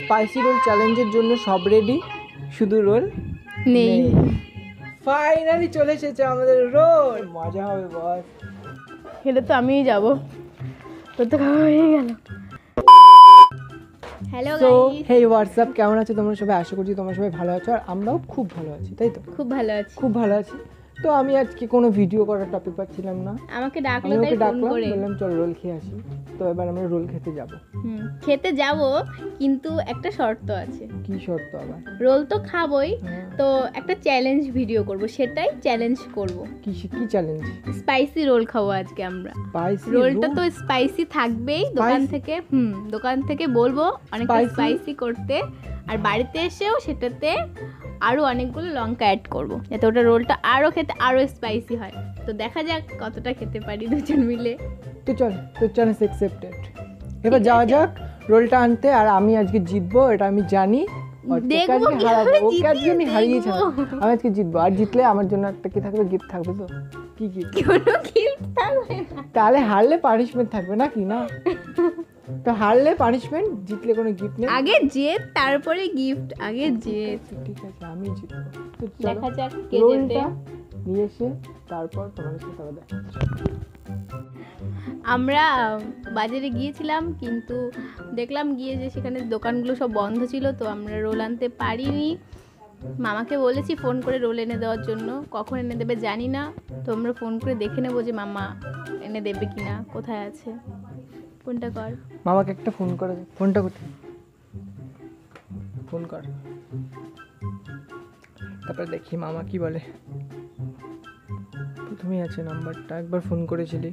Spicy role চ্যালেঞ্জের জন্য সব রেডি, শুধু রোল নেই। ফাইনালি চলে এসেছে আমাদের রোল, মজা হবে বস। খেলে তো আমিই যাব, তোর তো খাওয়া হয়ে গেল। হ্যালো গাইস, হেই হোয়াটসঅ্যাপ, কেমন আছো তোমরা সবাই? আশা করছি তোমরা সবাই ভালো আছো, আর আমরাও খুব ভালো আছি, তাই তো? খুব ভালো আছি। তো আমি আজকে কোনো ভিডিও করার টপিক পাচ্ছিলাম না, আমাকে ডাকলো, তাই ফোন করে বললাম চল রোল খেয়ে আসি। তো এবার আমরা রোল খেতে যাব। খেতে যাব, কিন্তু একটা শর্ত আছে। কি শর্ত? আবার রোল তো খাবই, তো একটা চ্যালেঞ্জ ভিডিও করব, সেটাই চ্যালেঞ্জ করব। কি চ্যালেঞ্জ? স্পাইসি রোল খাবো আজকে আমরা। রোলটা তো স্পাইসি থাকবেই, দোকান থেকে বলবো অনেক স্পাইসি করতে, আর বাড়িতে এসেও সেটাতে আরো অনেকগুলো লঙ্কা অ্যাড করবো, যাতে ওটা রোলটা আরো খেতে আরো স্পাইসি হয়। তো দেখা যাক কতটা খেতে পারি দুজন মিলে। তো চল, তোর চ্যালেঞ্জ অ্যাকসেপ্টেড। এবার যাওয়া যাক রোলটা আনতে, আর আমি আজকে জিতবো, এটা আমি জানি। আমি হারিয়েছিলাম, আমি আজকে জিতবো, আর জিতলে আমার জন্য একটা কি থাকবে? গিফট থাকবে। তো কি গিফট? তাহলে হারলে পানিশমেন্ট থাকবে নাকি? না, তো হারলে পানিশমেন্ট, জিতলে কোনো গিফট নেই। আগে জেত, তারপরে গিফট। আগে জেত, ঠিক আছে? আমি জিতবো, তো দেখা যাক কে জেতে। নিয়ে এসে তারপর তোমাদের সাথে আবার দেখা হচ্ছে। আমরা বাজারে গিয়েছিলাম, কিন্তু দেখলাম গিয়ে যে সেখানে দোকানগুলো সব বন্ধ ছিল, তো আমরা রোল আনতে পারিনি। মামাকে বলেছি ফোন করে রোল এনে দেওয়ার জন্য, কখন এনে দেবে জানি না, তো আমরা ফোন করে দেখে নেবো যে মামা এনে দেবে কি না। কোথায় আছে ফোনটা? কর মামাকে, একটা ফোন করে। ফোনটা কোথায়? ফোন কর, তারপর দেখি মামা কি বলে। প্রথমেই আছে নাম্বারটা, একবার ফোন করেছিলি।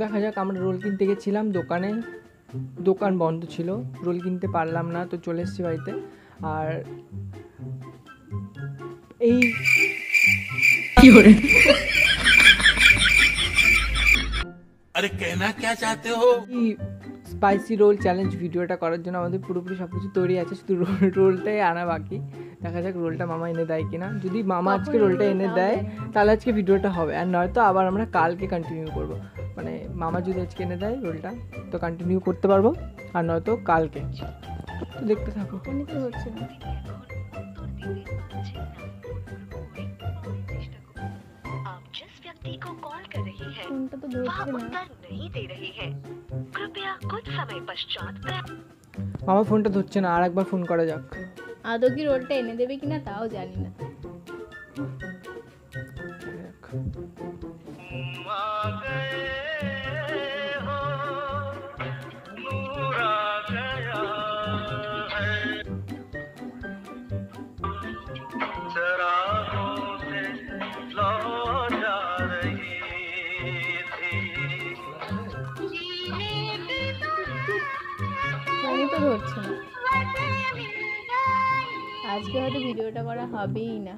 দেখা যাক, আমরা রোল কিনতে গেছিলাম দোকানে, দোকান বন্ধ ছিল, রোল কিনতে পারলাম না, তো চলে এসেছি বাড়িতে। আর এই স্পাইসি রোল চ্যালেঞ্জ ভিডিওটা করার জন্য আমাদের পুরোপুরি সবকিছু তৈরি আছে, শুধু রোলটাই আনা বাকি। দেখা যাক রোলটা মামা এনে দেয় কিনা। যদি মামা আজকে রোলটা এনে দেয়, তাহলে আজকে ভিডিওটা হবে, আর নয়তো আবার আমরা কালকে কন্টিনিউ করবো। মানে মামা যদি আজকে এনে দেয় রোলটা, তো কন্টিনিউ করতে পারবো, আর নয়তো কালকে। তো দেখতে থাকো। মামা ফোনটা ধরছে না, আর একবার ফোন করা যাক। আদৌ কি রোলটা এনে দেবে কিনা তাও জানি না। আমি তো ধরছি না, আজকে হয়তো ভিডিওটা করা হবেই না।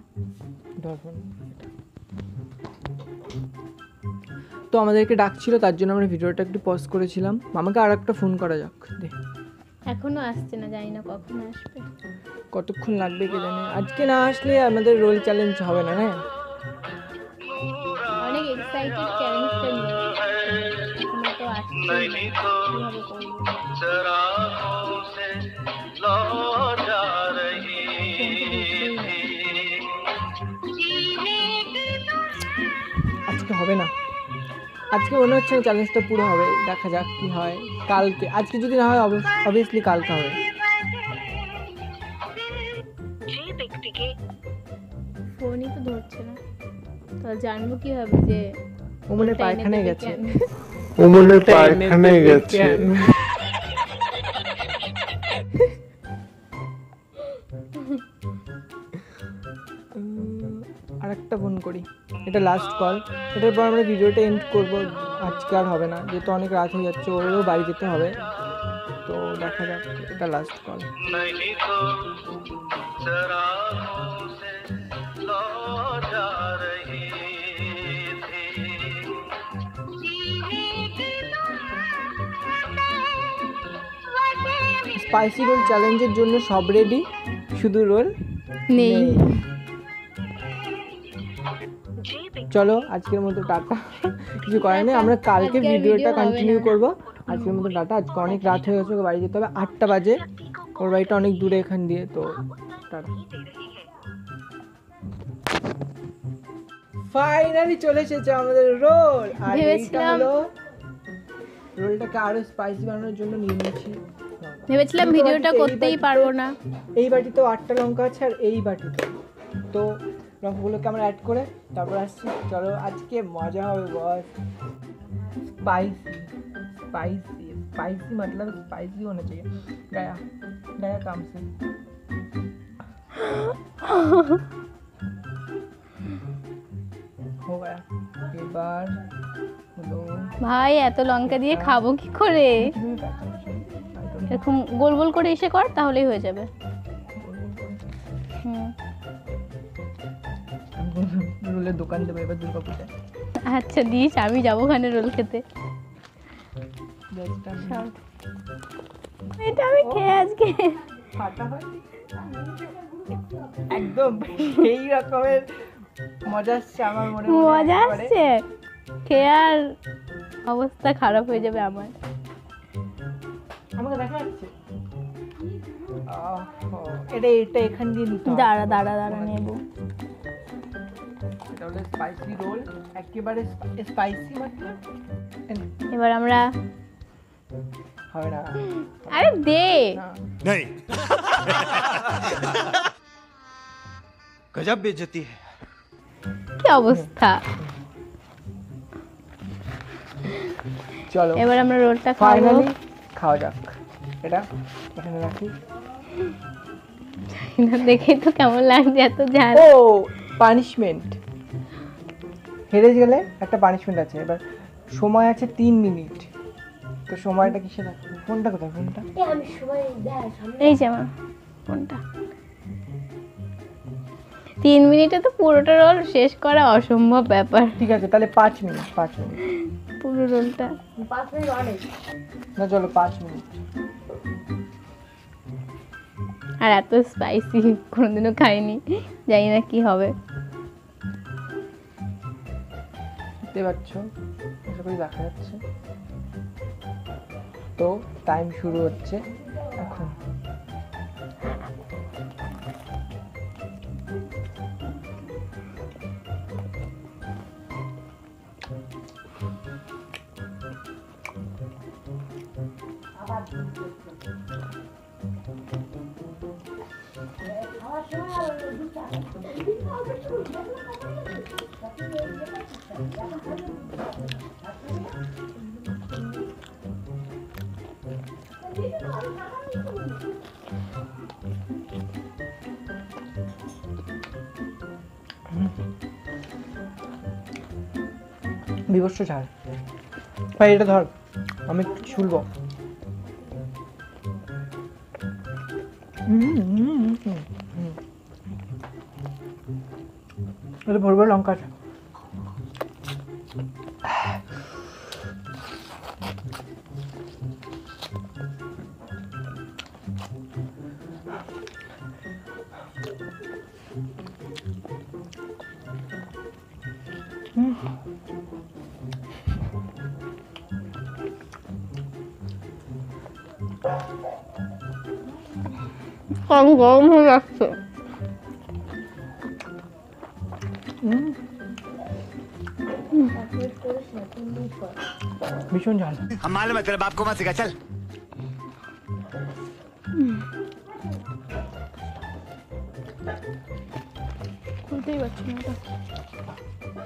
তো আমাদেরকে ডাকছিল, তার জন্য আমরা ভিডিওটা একটু পজ করেছিলাম। মামাকে আর একটা ফোন করা যাক। এখনো আসছে না, জানি না কখন আসবে, কতক্ষণ লাগবে কে জানে। আজকে না আসলে আমাদের রোল চ্যালেঞ্জ হবে না। হ্যাঁ, অনেক এক্সাইটেড চ্যালেঞ্জটা নিয়ে। আজকে হবে না, আজকে মনে হচ্ছে চ্যালেঞ্জটা পুরো হবে। দেখা যাক কি হয় কালকে। আজকে যদি না হয় অবভিয়াসলি কালকে হবে। যে ব্যক্তিকে ফোনই তো ধরছে না, তো জানবো কি হবে যে ও মনে পায়খানায় গেছে। আরেকটা ফোন করি, এটা লাস্ট কল। এটার পর আমরা ভিডিওটা এন্ড করবো, আজকে আর হবে না, যেহেতু অনেক রাত হয়ে যাচ্ছে, ওরও বাড়ি যেতে হবে। তো দেখা যাক, এটা লাস্ট কল। স্পাইসি রোল চ্যালেঞ্জের জন্য সব রেডি, শুধু রোল নেই। চলো আজকের মতো টাটা, কিছু করার নেই, আমরা কালকে ভিডিওটা কন্টিনিউ করবো। আজকের মতো টাটা। আজকে অনেক রাত হয়ে গেছে, ওকে বাড়ি যেতে হবে, 8টা বাজে, ওর বাড়িটা অনেক দূরে এখান দিয়ে। তো টাটা। ফাইনালি চলে এসেছে আমাদের রোল, আর এইটা হলো রোলটাকে আরো স্পাইসি বানানোর জন্য নিয়ে নিয়েছি। ভেবেছিলাম ভিডিওটা করতেই পারবো না। এই বাটিতে 8টা লঙ্কা আছে, আর এই বাটিতে তো লঙ্কাগুলোকে আমরা অ্যাড করে তারপর আসছি। চলো আজকে মজা হবে বস। স্পাইসি স্পাইসি স্পাইসি মতলব স্পাইসি होना चाहिए। गया गया काम से। हो गया। এবার হলো ভাই এত লঙ্কা দিয়ে খাবো কি করে? এরকম গোল গোল করে এসে কর, তাহলেই হয়ে যাবে। রোলের দোকান দেবো এবার দুর্গাপুজোতে। আচ্ছা দিস, আমি যাবো ওখানে রোল খেতে। এটা আমি খেয়ে আজকে একদম এই রকমের মজা আসছে আমার মনে। মজা আসছে খেয়ে আর অবস্থা খারাপ হয়ে যাবে আমার। আমাকে দেখা যাচ্ছে এটা এটা এখান দিয়ে দাঁড়া দাঁড়া দাঁড়া নেব। স্পাইসি রোল একেবারে স্পাইসি মতলব। এবার আমরা হবে না, আরে দে নেই, গজব বেজতি है কি অবস্থা। চলো এবার আমরা রোলটা ফাইনালি খাওয়া যাক। এটা এখানে রাখি, এটা দেখে তো কেমন লাগছে এত জাল। ও পানিশমেন্ট, হেরে গেলে একটা পানিশমেন্ট আছে। এবার সময় আছে 3 মিনিট, তো সময়টা কিসে রাখবো? ফোনটা কোথায়? ফোনটা আমি সময় দেয় সামনে, এই যে আমার ফোনটা। 3 মিনিটে তো পুরোটা রোল শেষ করা অসম্ভব ব্যাপার। ঠিক আছে তাহলে 5 মিনিট, 5 মিনিট পুরো রোলটা। 5 মিনিট অনেক না, চলো 5 মিনিট। আর এত স্পাইসি কোনোদিনও খাইনি, জানি না কি হবে। দেখা যাচ্ছে তো টাইম শুরু হচ্ছে এখন। বিবস্ত্র ঝাল ভাই, এটা ধর আমি ছুলব। ভোর ভোর লঙ্কা কম গরম হয়ে যাচ্ছে। ভীষণ ঝাল। মাল মে তেরে বাপ কো মত সিখা চল। খুলতেই পারছি না এটা,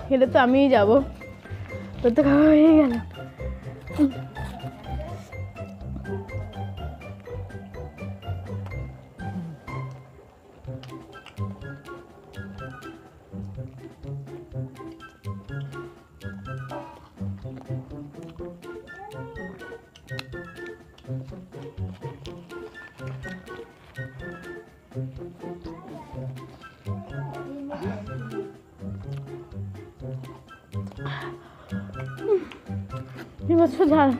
খেলে তো আমিই যাবো। তোর তো খাওয়া হয়ে গেল। বছর ঝাল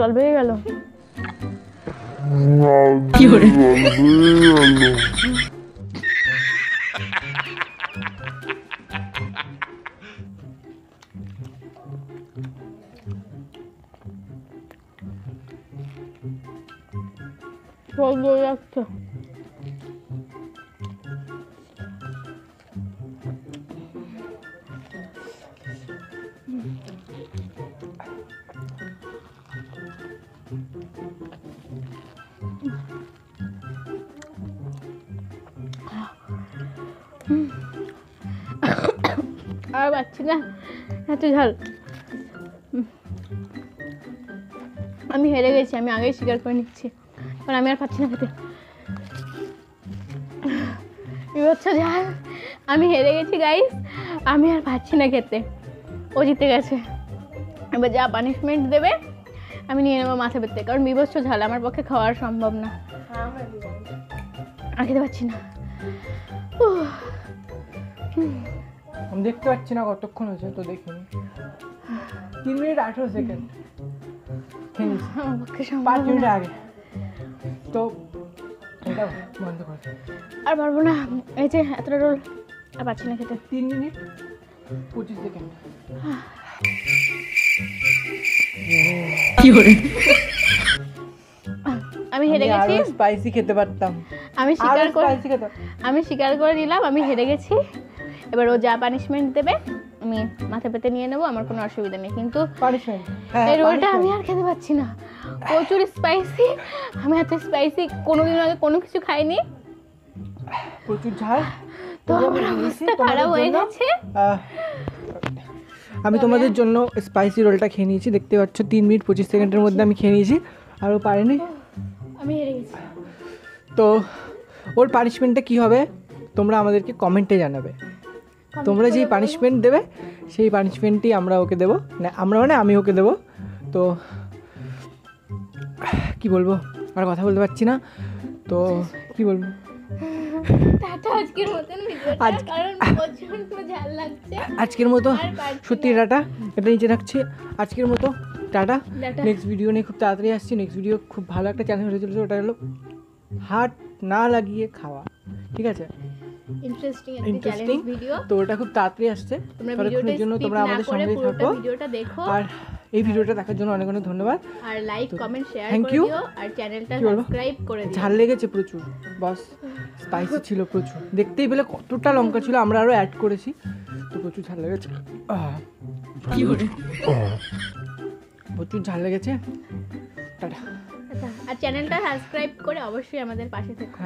জল বেড়ে গেল। Fazla yaktı. আর পাচ্ছি না এত ঝাল, আমি হেরে গেছি, আমি আগেই স্বীকার করে নিচ্ছি, কারণ আমি আর পাচ্ছি না খেতে। এবছর ঝাল আমি হেরে গেছি গাইস, আমি আর পাচ্ছি না খেতে, ও জিতে গেছে। এবার যা পানিশমেন্ট দেবে আমি নিয়ে নেবো মাথা পেতে, কারণ বিভৎস ঝাল আমার পক্ষে খাওয়ার সম্ভব না, আর খেতে পাচ্ছি না। আমি দেখতে পাচ্ছি না কতক্ষণ হয়েছে, তো দেখিনি 3 মিনিট 18 সেকেন্ড, 5 মিনিট আগে। তো এটা বন্ধ করে আর পারবো না, এই যে এতটা রোল আর পাচ্ছি না খেতে। 3 মিনিট 25 সেকেন্ড। আমি হেরে গেছি, স্পাইসি খেতে পারতাম, আমি স্বীকার করে নিলাম আমি হেরে গেছি। এবার ও যা পানিশমেন্ট দেবে আমি মাথা পেতে নিয়ে নেবো, আমার কোনো অসুবিধা নেই, কিন্তু এই রোলটা আমি আর খেতে পাচ্ছি না, প্রচুর স্পাইসি, আমি এত স্পাইসি কোনোদিন আগে কোনো কিছু খাইনি, প্রচুর ঝাল, তো আমার অবস্থা খারাপ হয়ে গেছে। আমি তোমাদের জন্য স্পাইসি রোলটা খেয়ে নিয়েছি, দেখতে পাচ্ছ 3 মিনিট 25 সেকেন্ডের মধ্যে আমি খেয়ে নিয়েছি, আরও পারিনি, আমি হেরে গেছি। তো ওর পানিশমেন্টটা কী হবে তোমরা আমাদেরকে কমেন্টে জানাবে, তোমরা যেই পানিশমেন্ট দেবে সেই পানিশমেন্টই আমরা ওকে দেবো, না আমরা মানে আমি ওকে দেবো। তো কি বলবো, আর কথা বলতে পারছি না, তো কি বলবো, আজকের মতো সত্যি টাটা, এটা নিচে রাখছি, আজকের মতো টাটা। নেক্সট ভিডিও নিয়ে খুব তাড়াতাড়ি আসছি, নেক্সট ভিডিও খুব ভালো একটা চ্যানেল হয়ে চলেছে, ওটা হলো হাত না লাগিয়ে খাওয়া, ঠিক আছে, ইন্টারেস্টিং ভিডিও, তো ওটা খুব তাড়াতাড়ি আসছে, ততক্ষণের জন্য তোমরা আমাদের সঙ্গে থাকো, ভিডিওটা দেখো, আর এই ভিডিওটা দেখার জন্য অনেক অনেক ধন্যবাদ, আর লাইক কমেন্ট শেয়ার করে দিও, আর চ্যানেলটা সাবস্ক্রাইব করে দিও। ঝাল লেগেছে প্রচুর, বস স্পাইসি ছিল প্রচুর, দেখতেই পেলে কতটা লঙ্কা ছিল, আমরা আরো অ্যাড করেছি, তো প্রচুর ঝাল লেগেছে, প্রচুর ঝাল লেগেছে। টাটা, আর চ্যানেলটা সাবস্ক্রাইব করে অবশ্যই আমাদের পাশে থেকো।